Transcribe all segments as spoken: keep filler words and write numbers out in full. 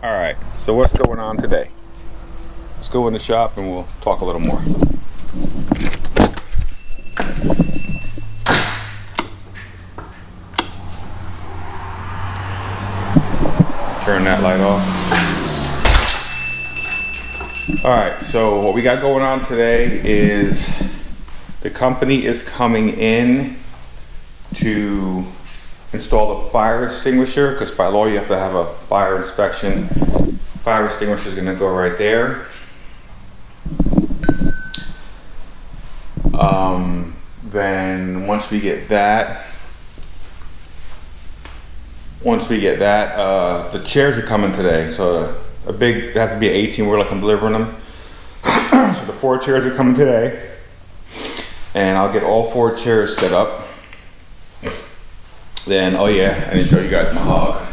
Alright, so what's going on today? Let's go in the shop and we'll talk a little more. Turn that light off. Alright, so what we got going on today is the company is coming in to install the fire extinguisher, because by law you have to have a fire inspection. Fire extinguisher is going to go right there. Um, then once we get that, once we get that, uh, the chairs are coming today. So a big, it has to be an eighteen wheeler, I'm delivering them. So the four chairs are coming today. And I'll get all four chairs set up. Then, oh yeah, I need to show you guys my hog.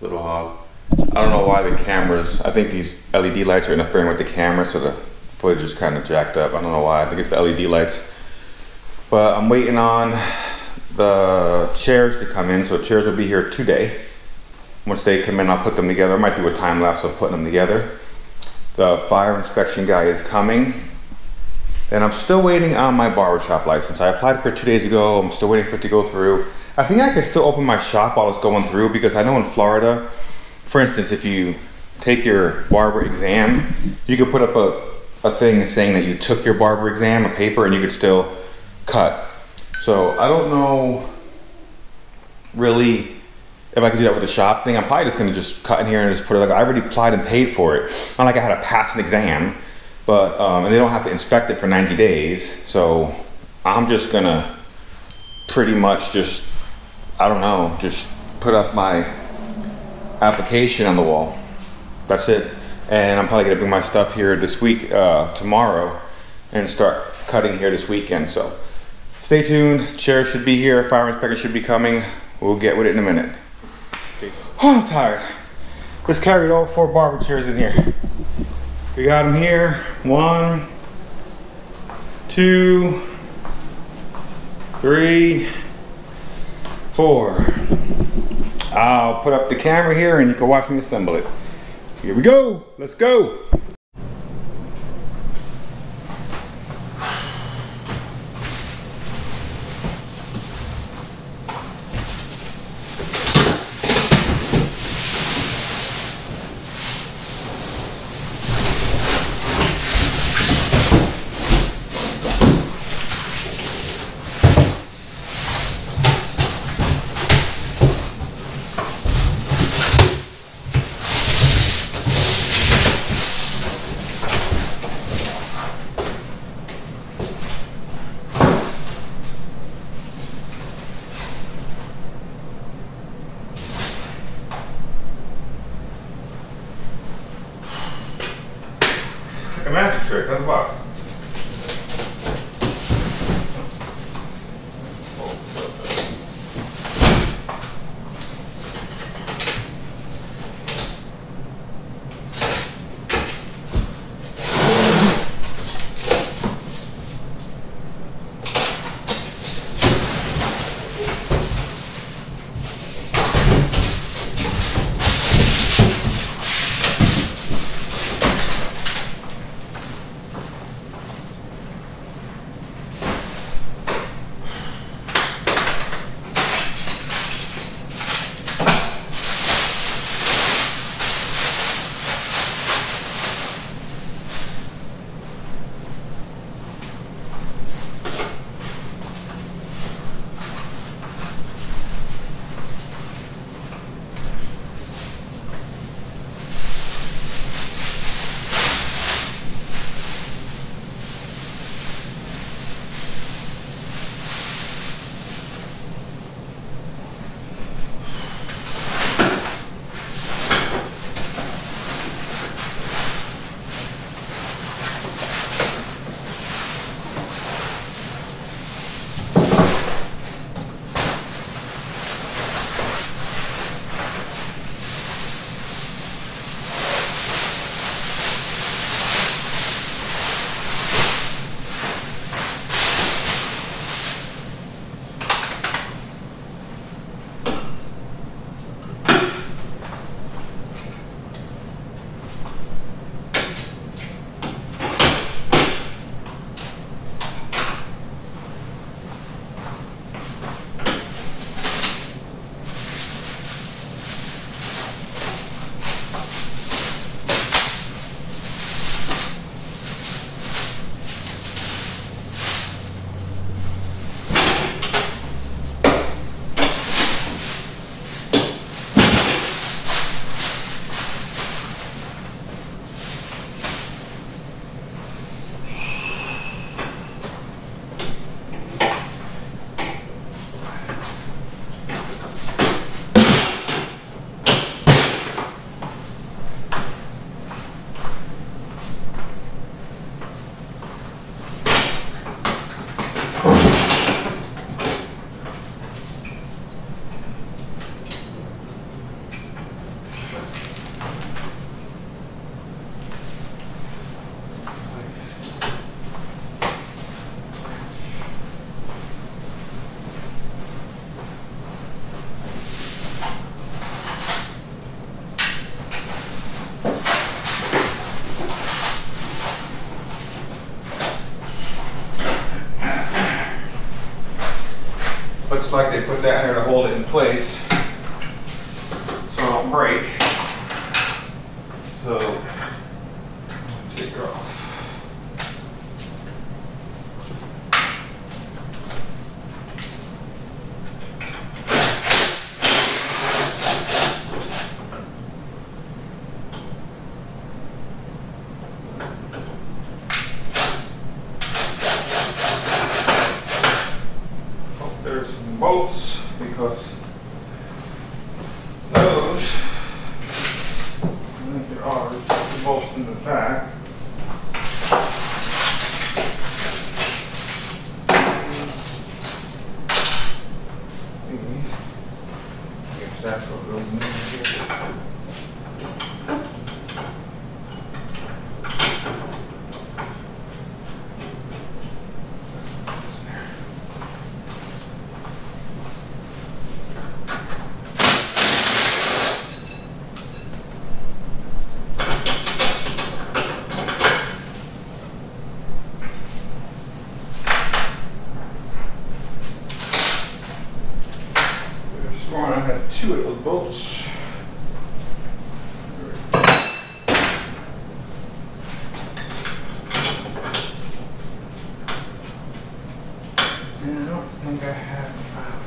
Little hog. I don't know why the cameras, I think these L E D lights are interfering with the camera, so the footage is kind of jacked up. I don't know why, I think it's the L E D lights. But I'm waiting on the chairs to come in, so chairs will be here today. Once they come in, I'll put them together. I might do a time lapse of putting them together. The fire inspection guy is coming. And I'm still waiting on my barbershop license. I applied for it two days ago. I'm still waiting for it to go through. I think I could still open my shop while it's going through, because I know in Florida, for instance, if you take your barber exam, you could put up a, a thing saying that you took your barber exam, a paper, and you could still cut. So I don't know really if I could do that with the shop thing. I'm probably just gonna just cut in here and just put it like, I already applied and paid for it. Not like I had to pass an exam. But, um, and they don't have to inspect it for ninety days. So I'm just gonna pretty much just, I don't know, just put up my application on the wall. That's it. And I'm probably gonna bring my stuff here this week, uh, tomorrow, and start cutting here this weekend. So stay tuned, chair should be here, fire inspector should be coming. We'll get with it in a minute. Oh, I'm tired. Let's carry all four barber chairs in here. We got them here, one, two, three, four. I'll put up the camera here and you can watch me assemble it. Here we go, let's go. A magic trick out of the box. looks like they put that in there to hold it in place so it won't break. So take it off. Bolts, because those, I think there are bolts in the back. I guess that's what goes in here. Two of those bolts. And I don't think I have any.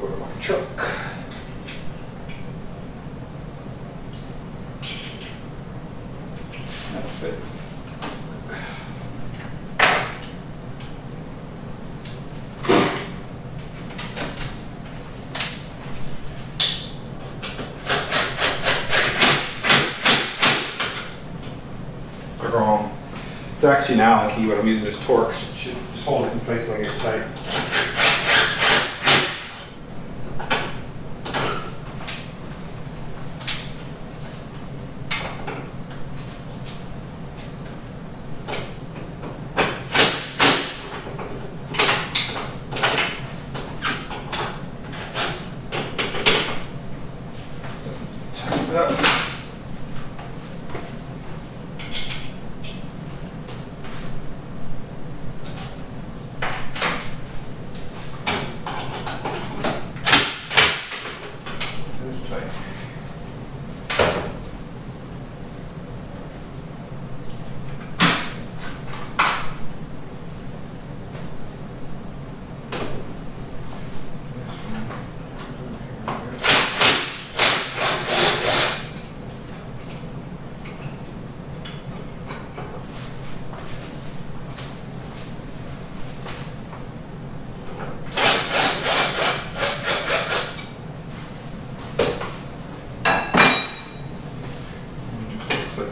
Go to my truck. It. They're wrong. It's actually an Allen key. What I'm using is Torx. It should just hold it in place like it's tight.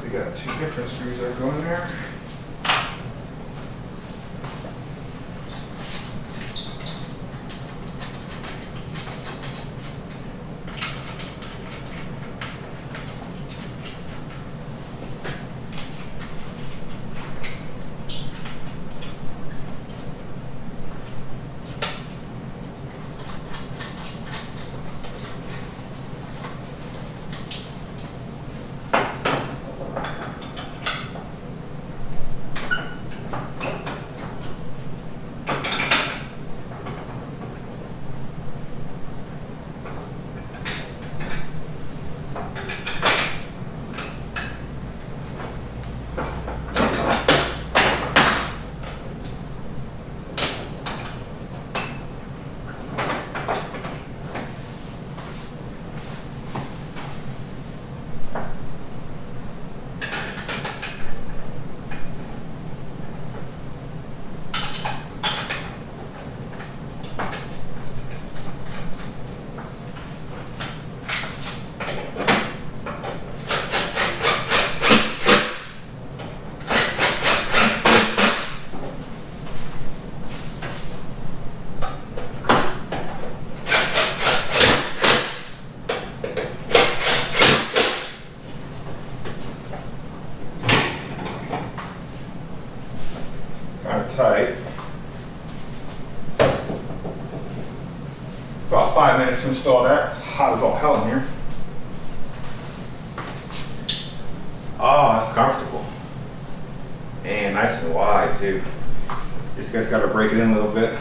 We got two different screws that are going there. About five minutes to install that. It's hot as all hell in here. Oh, that's comfortable. And nice and wide too. Just guys gotta break it in a little bit.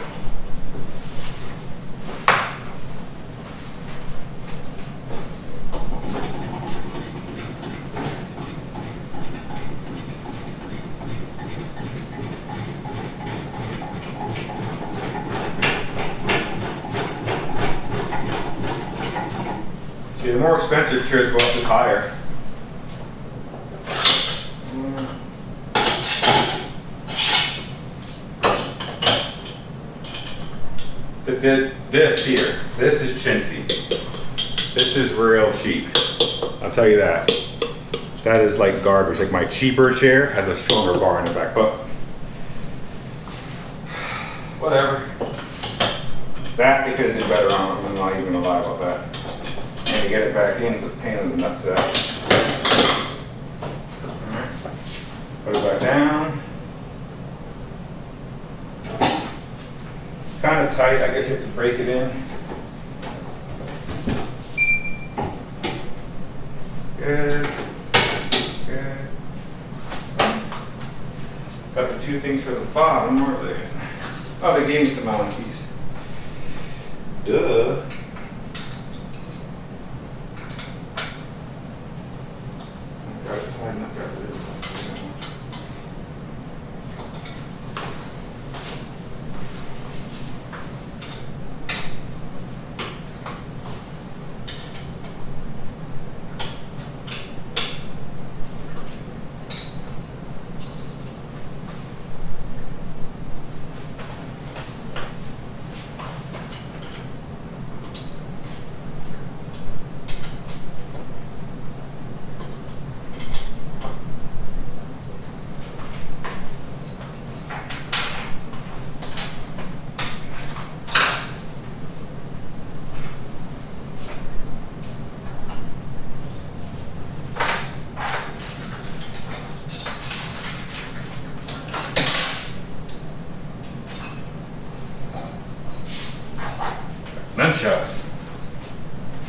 The more expensive chairs go up to higher. The, the, this here, this is chintzy. This is real cheap. I'll tell you that. That is like garbage. Like my cheaper chair has a stronger bar in the back, but whatever. That they could have did better on. I'm not even gonna lie about that. To get it back in is a pain in the nutsack. Alright. Put it back down. Kind of tight, I guess you have to break it in. Good. Good. Got the two things for the bottom, where are they? Oh, they gave me some Allen keys. Duh. Nunchucks.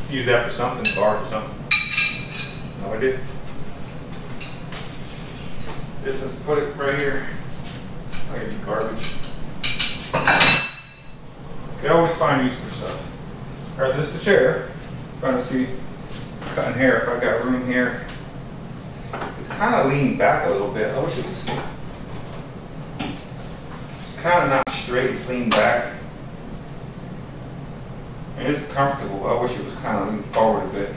Use that for something, bar or something. No idea. Just let's put it right here. I gotta be garbage. You always find use for stuff. Alright, this is the chair. I'm trying to see cutting hair if I got room here. It's kind of leaning back a little bit. I wish it was. It's kind of not straight. It's leaning back. It is comfortable. I wish it was kind of leaning forward a bit.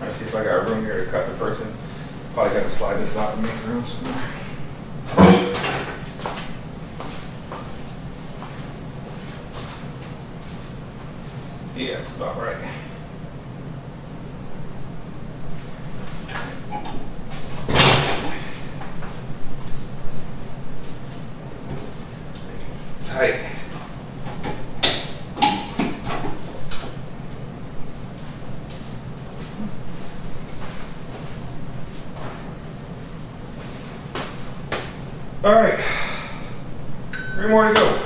Let's see if I got room here to cut the person. Probably got to slide this out and make room somewhere. Yeah, it's about right. It's tight. All right, three more to go.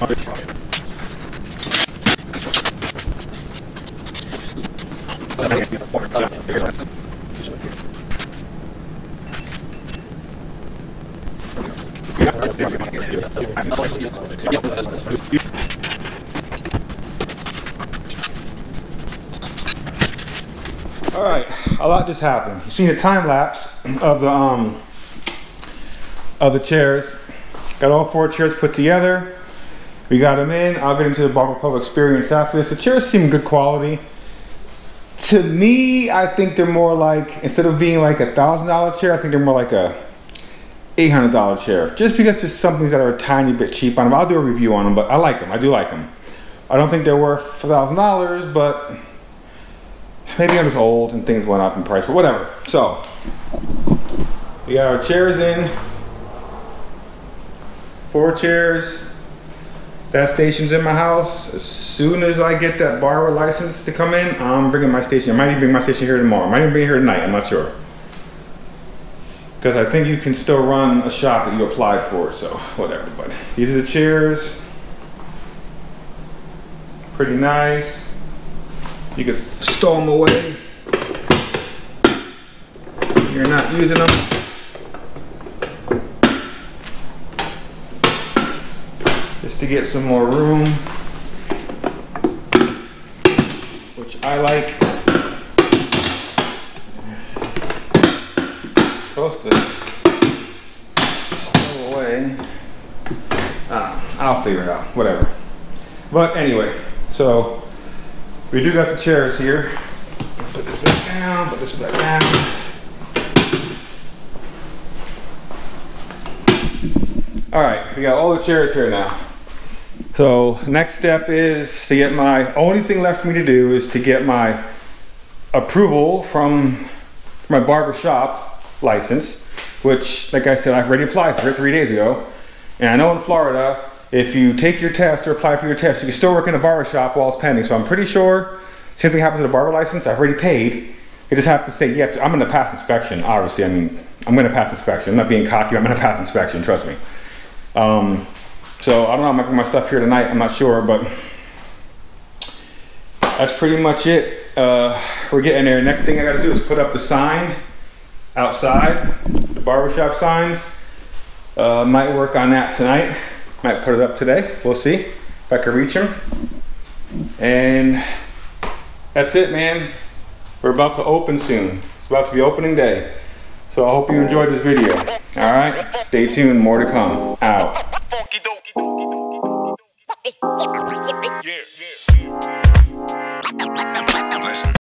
All right, a lot just happened. You've seen a time lapse of the um of the chairs. Got all four chairs put together. We got them in. I'll get into the Barber Pub experience after this. The chairs seem good quality. To me, I think they're more like, instead of being like a thousand dollar chair, I think they're more like a eight hundred dollar chair. Just because there's some things that are a tiny bit cheap on them. I'll do a review on them, but I like them. I do like them. I don't think they're worth a thousand dollars, but maybe I'm just old and things went up in price, but whatever. So, we got our chairs in. Four chairs. That station's in my house. As soon as I get that borrower license to come in, I'm bringing my station. I might even bring my station here tomorrow. I might even bring it here tonight. I'm not sure. Because I think you can still run a shop that you applied for, so whatever. But these are the chairs. Pretty nice. You could stow them away. You're not using them. To get some more room, which I like. It's supposed to stow away. Ah, I'll figure it out, whatever. But anyway, so we do got the chairs here. Put this back down, put this back down. All right, we got all the chairs here now. So next step is to get my, only thing left for me to do is to get my approval from my barbershop license, which, like I said, I've already applied for it three days ago. And I know in Florida, if you take your test or apply for your test, you can still work in a barbershop while it's pending. So I'm pretty sure same thing happens to the barber license. I've already paid. You just have to say, yes, I'm gonna pass inspection, obviously. I mean, I'm gonna pass inspection. I'm not being cocky, I'm gonna pass inspection, trust me. Um, So I don't know, I'm making my stuff here tonight, I'm not sure, but that's pretty much it. Uh, we're getting there. Next thing I gotta do is put up the sign outside, the barbershop signs. Uh, might work on that tonight. Might put it up today, we'll see if I can reach them. And that's it, man. We're about to open soon. It's about to be opening day. So I hope you enjoyed this video. All right, stay tuned, more to come, out. Yeah, yeah.